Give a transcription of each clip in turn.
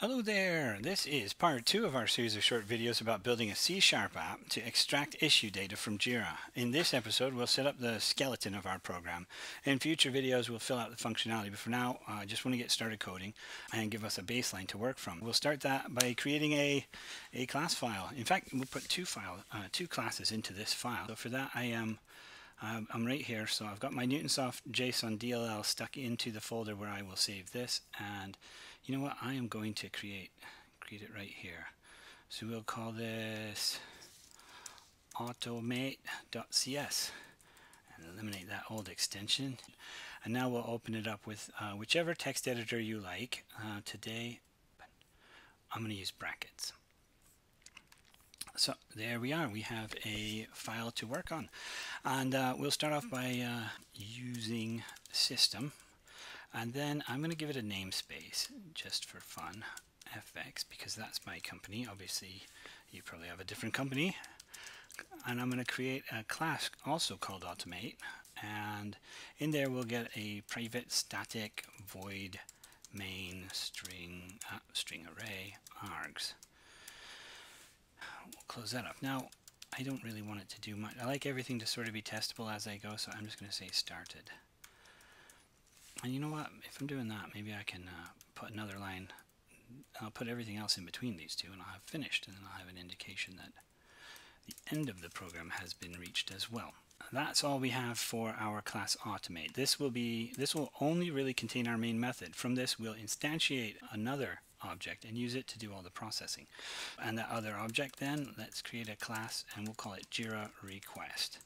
Hello there! This is part 2 of our series of short videos about building a C# app to extract issue data from Jira. In this episode, we'll set up the skeleton of our program. In future videos, we'll fill out the functionality, but for now, I just want to get started coding and give us a baseline to work from. We'll start that by creating a class file. In fact, we'll put two classes into this file. So for that, I'm right here, so I've got my Newtonsoft.json DLL stuck into the folder where I will save this, and you know what, I am going to create it right here. So we'll call this AutoMate.exe and eliminate that old extension. And now we'll open it up with whichever text editor you like. Today I'm going to use brackets. So there we are, we have a file to work on, and we'll start off by using system, and then I'm going to give it a namespace just for fun, FX, because that's my company. Obviously you probably have a different company. And I'm going to create a class also called Automate, and in there we'll get a private static void main string array args. We'll close that up. Now, I don't really want it to do much. I like everything to sort of be testable as I go, so I'm just going to say started. And you know what? If I'm doing that, maybe I can put another line. I'll put everything else in between these two, and I'll have finished, and then I'll have an indication that the end of the program has been reached as well. That's all we have for our class Automate. This will only really contain our main method. From this, we'll instantiate another object and use it to do all the processing. And that other object, then let's create a class and we'll call it JiraRequest.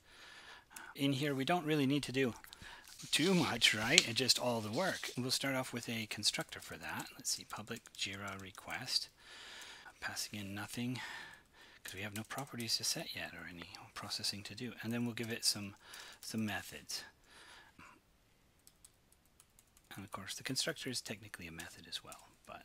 In here we don't really need to do too much, right? It's just all the work. We'll start off with a constructor for that. Let's see, public JiraRequest. Passing in nothing because we have no properties to set yet or any processing to do. And then we'll give it some methods. And of course the constructor is technically a method as well, but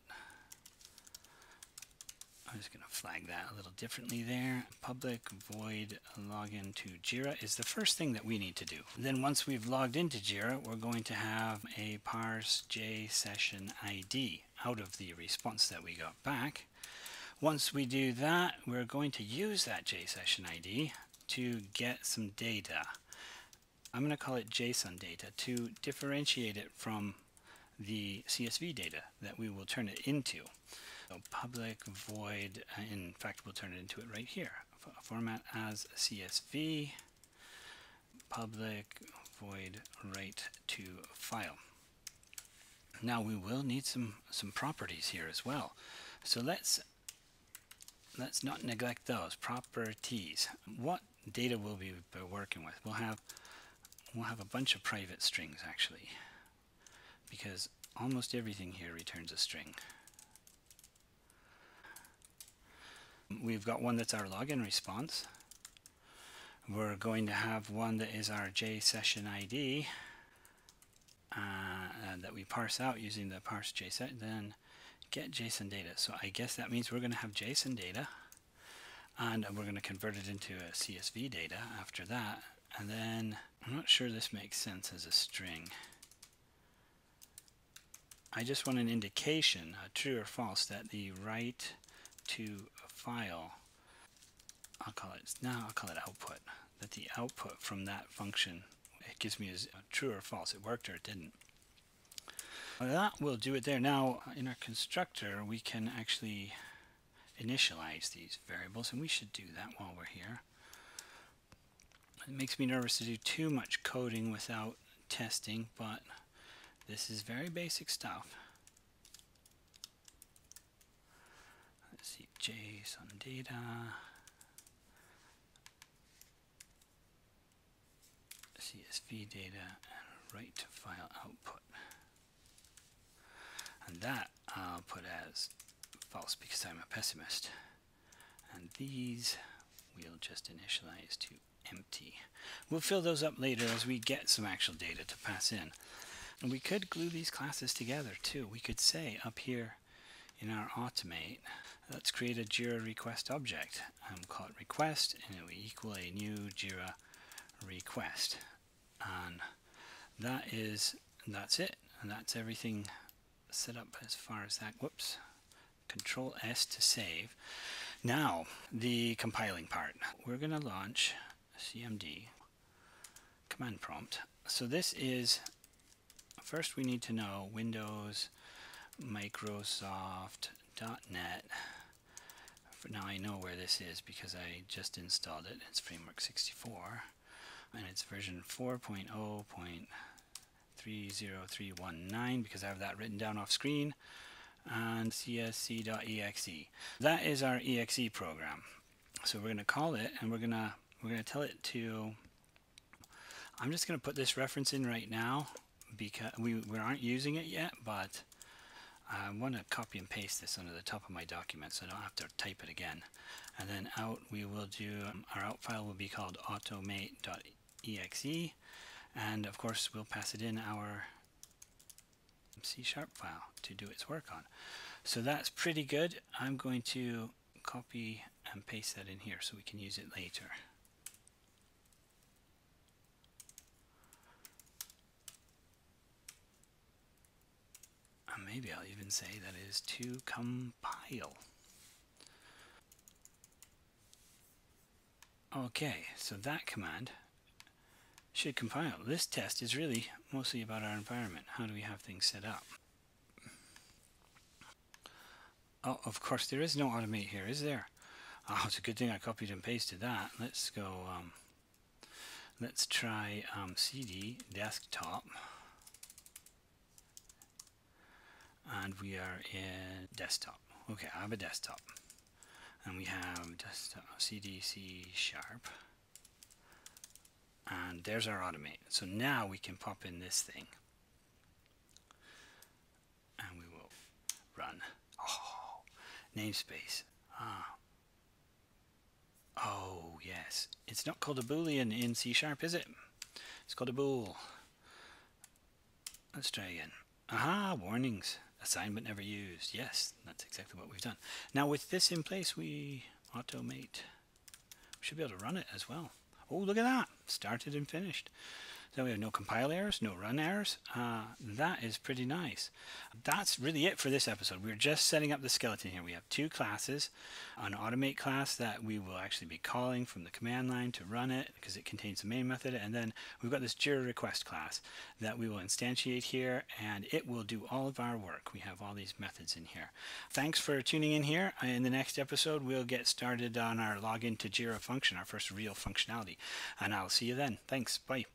I'm just going to flag that a little differently there. Public void login to Jira is the first thing that we need to do. And then once we've logged into Jira, we're going to have a parse jsessionid out of the response that we got back. Once we do that, we're going to use that jsessionid to get some data. I'm going to call it JSON data to differentiate it from the CSV data that we will turn it into. So public void, in fact we'll turn it into it right here, format as CSV, public void write to file. Now we will need some properties here as well, so let's not neglect those properties. What data will we be working with? We'll have a bunch of private strings actually, because almost everything here returns a string. We've got one that's our login response. We're going to have one that is our JSessionID that we parse out using the parse JSet, then get JSON data. So I guess that means we're going to have JSON data, and we're going to convert it into a CSV data after that. And then I'm not sure this makes sense as a string. I just want an indication, true or false, that the write to file, I'll call it output, that the output from that function, it gives me as true or false, it worked or it didn't. Well, that will do it there. Now in our constructor we can actually initialize these variables, and we should do that while we're here. It makes me nervous to do too much coding without testing, but this is very basic stuff. Let's see, JSON data. CSV data and write to file output. And that I'll put as false because I'm a pessimist. And these we'll just initialize to empty. We'll fill those up later as we get some actual data to pass in. And we could glue these classes together too. We could say up here in our Automate, let's create a Jira request object. We'll call it request, and it will equal a new Jira request. And that's it. And that's everything set up as far as that. Whoops. Control S to save. Now, the compiling part. We're going to launch CMD command prompt. So this is, first we need to know Windows, Microsoft, .NET. For now I know where this is because I just installed it. It's Framework 64 and it's version 4.0.30319 because I have that written down off screen, and csc.exe. That is our exe program. So we're going to call it, and we're going to tell it to, I'm just going to put this reference in right now because we aren't using it yet, but I want to copy and paste this under the top of my document so I don't have to type it again. And then out we will do, our out file will be called AutoMate.exe, and of course we'll pass it in our C# file to do its work on. So that's pretty good. I'm going to copy and paste that in here so we can use it later. Maybe I'll even say that is to compile. Okay, so that command should compile. This test is really mostly about our environment. How do we have things set up? Oh, of course, there is no automate here, is there? Oh, it's a good thing I copied and pasted that. Let's go, let's try CD desktop. And we are in desktop. Okay, I have a desktop. And we have desktop CD C#. And there's our automate. So now we can pop in this thing. And we will run. Oh, namespace. Ah. Oh, yes. It's not called a boolean in C#, is it? It's called a bool. Let's try again. Aha, warnings. Assigned but never used. Yes, that's exactly what we've done. Now with this in place, we automate. We should be able to run it as well. Oh, look at that. Started and finished. So we have no compile errors, no run errors. That is pretty nice. That's really it for this episode. We're just setting up the skeleton here. We have two classes. An automate class that we will actually be calling from the command line to run it because it contains the main method. And then we've got this JiraRequest class that we will instantiate here, and it will do all of our work. We have all these methods in here. Thanks for tuning in here. In the next episode, we'll get started on our login to Jira function, our first real functionality. And I'll see you then. Thanks. Bye.